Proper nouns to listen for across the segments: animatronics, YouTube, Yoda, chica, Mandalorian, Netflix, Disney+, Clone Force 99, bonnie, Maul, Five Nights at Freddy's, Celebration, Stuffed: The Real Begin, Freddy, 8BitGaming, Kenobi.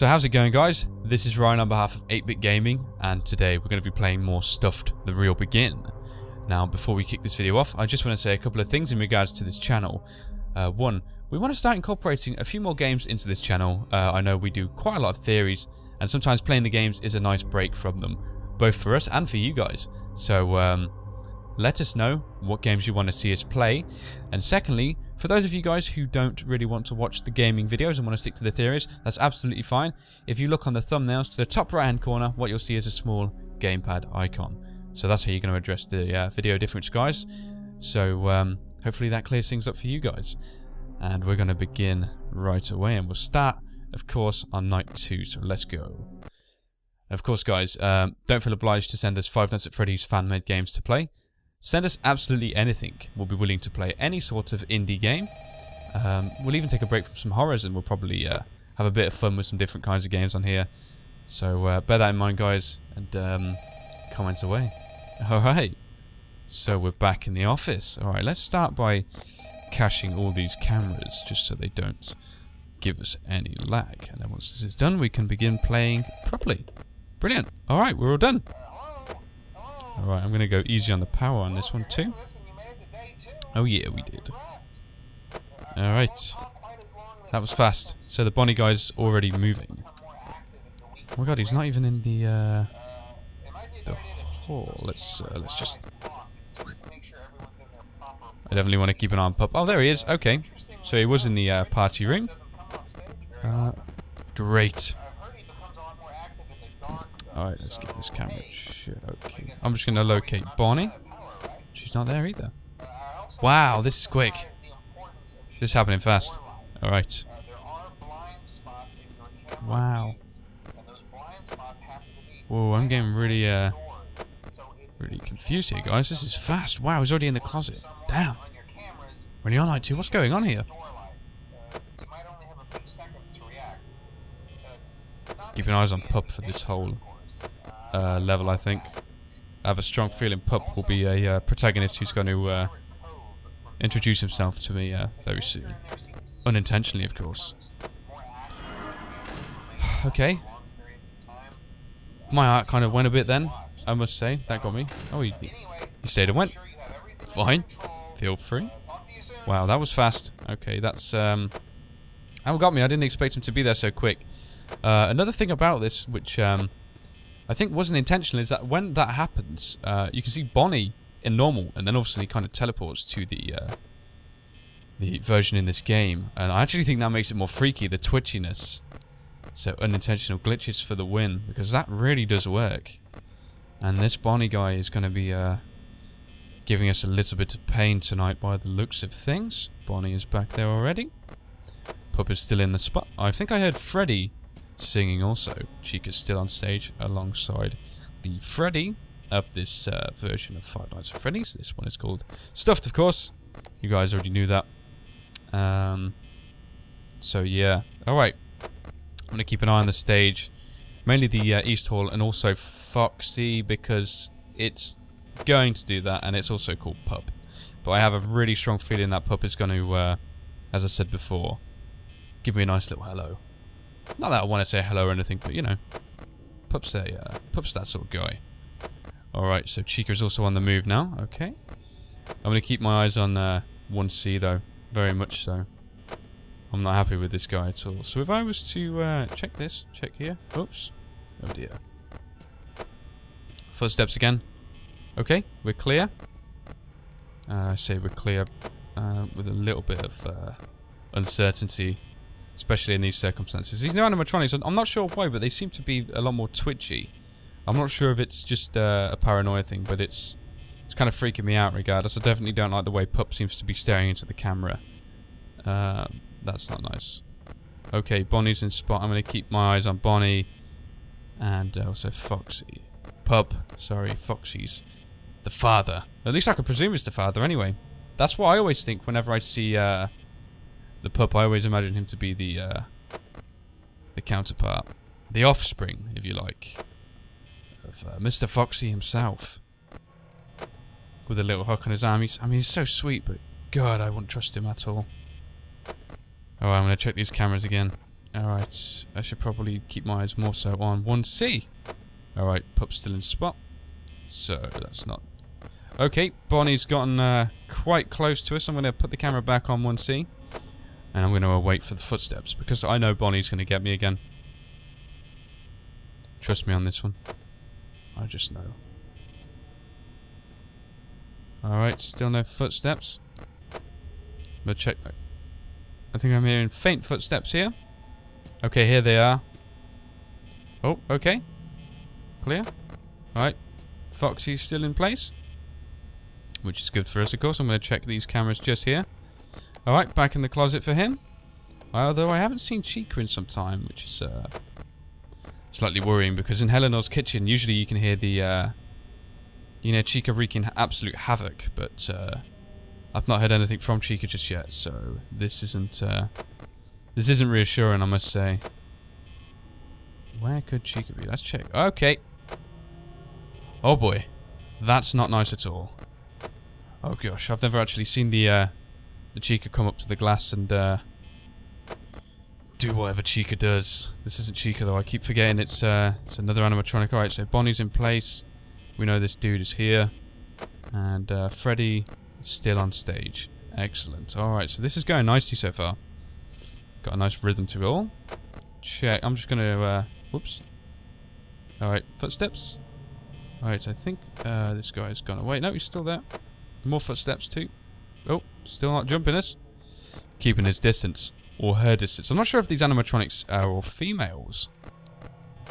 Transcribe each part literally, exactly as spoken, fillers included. So how's it going, guys? This is Ryan on behalf of eight bit Gaming, and today we're going to be playing more Stuffed: The Real Begin. Now, before we kick this video off, I just want to say a couple of things in regards to this channel. Uh, one, we want to start incorporating a few more games into this channel. Uh, I know we do quite a lot of theories, and sometimes playing the games is a nice break from them, both for us and for you guys. So um, let us know what games you want to see us play. And secondly, for those of you guys who don't really want to watch the gaming videos and want to stick to the theories, that's absolutely fine. If you look on the thumbnails to the top right hand corner, what you'll see is a small gamepad icon. So that's how you're going to address the uh, video difference, guys. So um, hopefully that clears things up for you guys. And we're going to begin right away, and we'll start, of course, on night two. So let's go. Of course, guys, um, don't feel obliged to send us Five Nights at Freddy's fan-made games to play. Send us absolutely anything. We'll be willing to play any sort of indie game. Um, we'll even take a break from some horrors, and we'll probably uh, have a bit of fun with some different kinds of games on here. So uh, bear that in mind, guys, and um, comments away. Alright, so we're back in the office. Alright, let's start by caching all these cameras just so they don't give us any lag. And then once this is done, we can begin playing properly. Brilliant. Alright, we're all done. Alright, I'm going to go easy on the power on this one too. Oh yeah, we did. Alright. That was fast. So the Bonnie guy's already moving. Oh my god, he's not even in the, uh, the hall. Let's, uh, let's just... I definitely want to keep an arm pop. Oh, there he is. Okay. So he was in the uh, party room. Uh, great. Alright, let's get this camera. Okay. I'm just going to locate Bonnie. She's not there either. Wow, this is quick. This is happening fast. Alright. Wow. Whoa, I'm getting really, uh, really confused here, guys. This is fast. Wow, he's already in the closet. Damn. When you're on night two, what's going on here? Keeping eyes on Pup for this whole... Uh, level, I think. I have a strong feeling Pup will be a uh, protagonist who's going to uh, introduce himself to me uh, very soon. Unintentionally, of course. Okay. My heart kind of went a bit then, I must say. That got me. Oh, he, he stayed and went. Fine. Feel free. Wow, that was fast. Okay, that's... Um, that got me. I didn't expect him to be there so quick. Uh, another thing about this, which... Um, I think wasn't intentional, is that when that happens, uh, you can see Bonnie in normal, and then obviously kind of teleports to the uh, the version in this game. And I actually think that makes it more freaky, the twitchiness. So unintentional glitches for the win, because that really does work. And this Bonnie guy is going to be uh, giving us a little bit of pain tonight by the looks of things. Bonnie is back there already. Pup is still in the spot. I think I heard Freddy singing also. Chica's still on stage alongside the Freddy of this uh, version of Five Nights at Freddy's. This one is called Stuffed, of course. You guys already knew that. Um, so yeah. Alright. I'm going to keep an eye on the stage. Mainly the uh, East Hall, and also Foxy, because it's going to do that, and it's also called Pup. But I have a really strong feeling that Pup is going to, uh, as I said before, give me a nice little hello. Not that I want to say hello or anything, but you know, Pup's a, uh, Pup's that sort of guy. Alright, so Chica's also on the move now. Okay. I'm going to keep my eyes on uh, one C though, very much so. I'm not happy with this guy at all. So if I was to uh, check this, check here. Oops. Oh dear. Footsteps again. Okay, we're clear. Uh, I say we're clear uh, with a little bit of uh, uncertainty. Especially in these circumstances. These new animatronics, I'm not sure why, but they seem to be a lot more twitchy. I'm not sure if it's just uh, a paranoia thing, but it's it's kind of freaking me out regardless. I definitely don't like the way Pup seems to be staring into the camera. Uh, that's not nice. Okay, Bonnie's in spot. I'm going to keep my eyes on Bonnie. And uh, also Foxy. Pup. Sorry, Foxy's the father. At least I could presume it's the father anyway. That's what I always think whenever I see... Uh, The Pup, I always imagine him to be the uh, the counterpart, the offspring, if you like, of uh, Mister Foxy himself. With a little hook on his arm. He's, I mean, he's so sweet, but God, I wouldn't trust him at all. Alright, I'm going to check these cameras again. Alright, I should probably keep my eyes more so on one C. Alright, pup's still in spot. So, that's not... Okay, Bonnie's gotten uh, quite close to us. I'm going to put the camera back on one C. And I'm going to wait for the footsteps, because I know Bonnie's going to get me again. Trust me on this one. I just know. Alright, still no footsteps. But check. I think I'm hearing faint footsteps here. Okay, here they are. Oh, okay. Clear. Alright. Foxy's still in place. Which is good for us, of course. I'm going to check these cameras just here. Alright, back in the closet for him. Although I haven't seen Chica in some time, which is uh, slightly worrying, because in Helenor's kitchen, usually you can hear the... Uh, you know, Chica wreaking absolute havoc, but... Uh, I've not heard anything from Chica just yet, so this isn't uh, this isn't reassuring, I must say. Where could Chica be? Let's check. Okay. Oh boy, that's not nice at all. Oh gosh, I've never actually seen the uh, the Chica come up to the glass and uh, do whatever Chica does. This isn't Chica though. I keep forgetting it's uh, it's another animatronic. All right, so Bonnie's in place. We know this dude is here, and uh, Freddy. Still on stage. Excellent. Alright, so this is going nicely so far. Got a nice rhythm to it all. Check. I'm just going to... Uh, whoops. Alright, footsteps. Alright, I think uh, this guy's gone away. No, he's still there. More footsteps too. Oh, still not jumping us. Keeping his distance. Or her distance. I'm not sure if these animatronics are all females.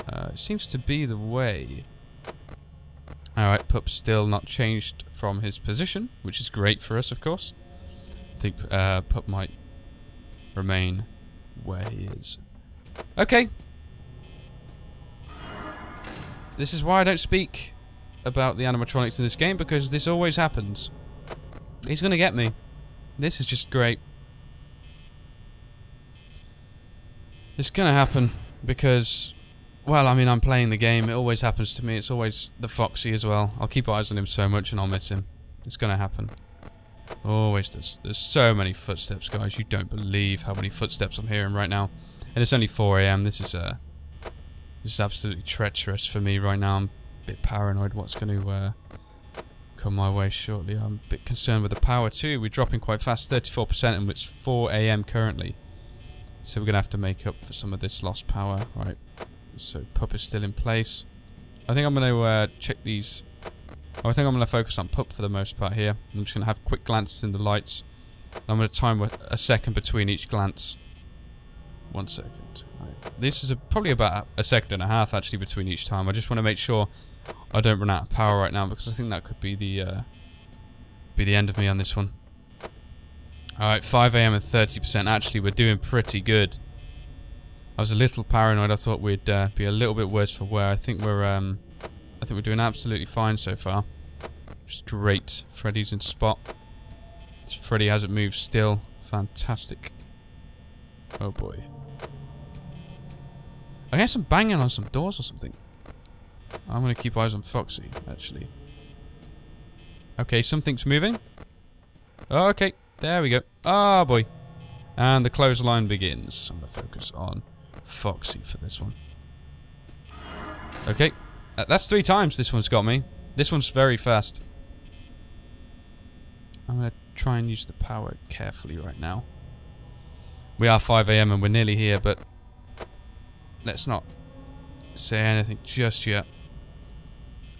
Uh, it seems to be the way... Alright, pup's still not changed from his position, which is great for us, of course. I think uh, pup might remain where he is. Okay. This is why I don't speak about the animatronics in this game, because this always happens. He's going to get me. This is just great. It's going to happen, because... Well, I mean, I'm playing the game. It always happens to me. It's always the Foxy as well. I'll keep eyes on him so much and I'll miss him. It's going to happen. Always does. There's so many footsteps, guys. You don't believe how many footsteps I'm hearing right now. And it's only four A M This is uh, this is absolutely treacherous for me right now. I'm a bit paranoid what's going to uh, come my way shortly. I'm a bit concerned with the power too. We're dropping quite fast, thirty-four percent, and it's four A M currently. So we're going to have to make up for some of this lost power. Right. So pup is still in place. I think I'm going to uh, check these. Oh, I think I'm going to focus on pup for the most part here. I'm just going to have quick glances in the lights. I'm going to time a second between each glance. One second. Right. This is a, probably about a second and a half actually between each time. I just want to make sure I don't run out of power right now, because I think that could be the uh, be the end of me on this one. All right, five A M and thirty percent. Actually, we're doing pretty good. I was a little paranoid. I thought we'd uh, be a little bit worse for wear. I think we're, um, I think we're doing absolutely fine so far. Just great. Freddy's in spot. Freddy hasn't moved still. Fantastic. Oh boy. I hear some banging on some doors or something. I'm gonna keep eyes on Foxy actually. Okay, something's moving. Okay, there we go. Ah, boy. And the clothesline begins. I'm gonna focus on Foxy for this one. Okay, uh, that's three times this one's got me. This one's very fast. I'm gonna try and use the power carefully right now. We are five A M and we're nearly here, but let's not say anything just yet.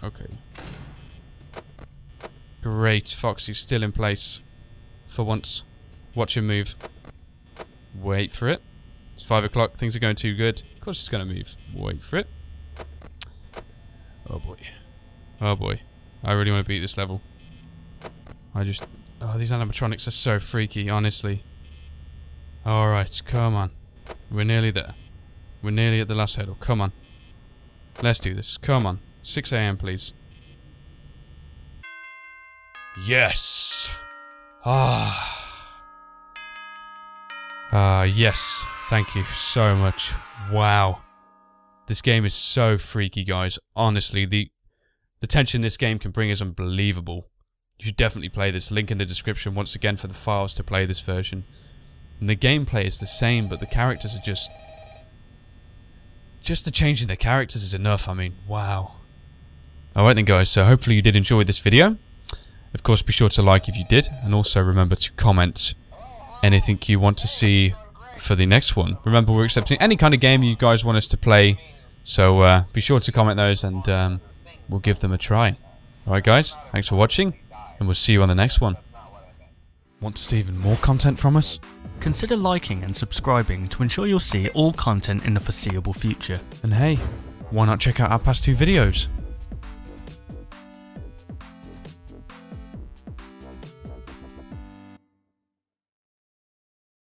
Okay. Great, Foxy's still in place for once. Watch him move. Wait for it. It's five o'clock. Things are going too good. Of course it's going to move. Wait for it. Oh boy. Oh boy. I really want to beat this level. I just... Oh, these animatronics are so freaky, honestly. Alright, come on. We're nearly there. We're nearly at the last hurdle. Come on. Let's do this. Come on. six A M please. Yes! Ah... Ah, uh, yes. Thank you so much. Wow. This game is so freaky, guys. Honestly, the the tension this game can bring is unbelievable. You should definitely play this. Link in the description once again for the files to play this version. And the gameplay is the same, but the characters are just... just the change in the characters is enough. I mean, wow. Alright then guys, so hopefully you did enjoy this video. Of course, be sure to like if you did, and also remember to comment anything you want to see for the next one. Remember, we're accepting any kind of game you guys want us to play, so uh, be sure to comment those, and um, we'll give them a try. Alright guys, thanks for watching, and we'll see you on the next one. Want to see even more content from us? Consider liking and subscribing to ensure you'll see all content in the foreseeable future. And hey, why not check out our past two videos?